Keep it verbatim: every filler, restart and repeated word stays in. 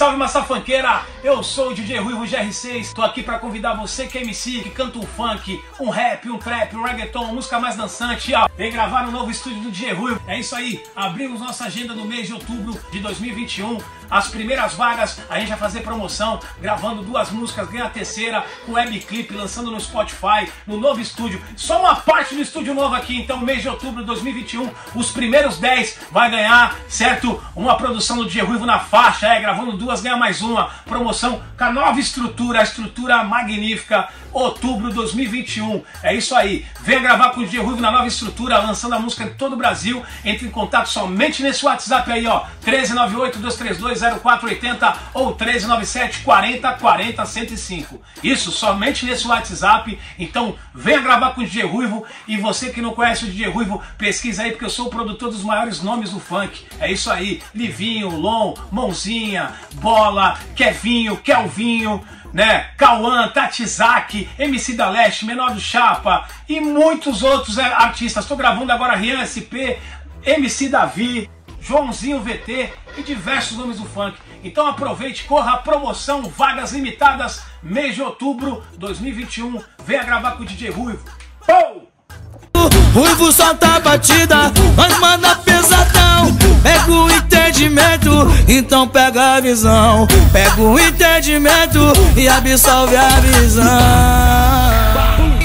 salve, massa funkeira! Eu sou o D J Ruivo G R seis, tô aqui pra convidar você que é M C, que canta um funk, um rap, um trap, um reggaeton, uma música mais dançante, ó. Vem gravar no novo estúdio do D J Ruivo. É isso aí, abrimos nossa agenda no mês de outubro de dois mil e vinte e um. As primeiras vagas, a gente vai fazer promoção, gravando duas músicas, ganha a terceira, com webclip, lançando no Spotify, no novo estúdio. Só uma parte do estúdio novo aqui, então, mês de outubro de dois mil e vinte e um, os primeiros dez vai ganhar, certo? Uma produção do D J Ruivo na faixa, é, gravando duas, ganha mais uma. Promoção com a nova estrutura, a estrutura magnífica, outubro de dois mil e vinte e um. É isso aí, venha gravar com o D J Ruivo na nova estrutura, lançando a música em todo o Brasil. Entre em contato somente nesse WhatsApp aí, ó, treze, noventa e oito, duzentos e trinta e dois, zero quatro oitenta ou treze, noventa e sete, quarenta, quarenta, cento e cinco. Isso, somente nesse WhatsApp. Então, venha gravar com o D J Ruivo. E você que não conhece o D J Ruivo, pesquisa aí, porque eu sou o produtor dos maiores nomes do funk. É isso aí, Livinho, Lom, Mãozinha, Bola, Kevinho, Kelvinho, né? Kauan, Tatisaki, M C Da Leste, Menor do Chapa e muitos outros é, artistas. Estou gravando agora Rian S P, M C Davi, Joãozinho V T e diversos nomes do funk. Então aproveite, corra, promoção, vagas limitadas, mês de outubro dois mil e vinte e um. Venha gravar com o D J Ruivo. Oh! Ruivo solta a batida, mas manda pesadão. Pega o entendimento, então pega a visão. Pega o entendimento e absorve a visão.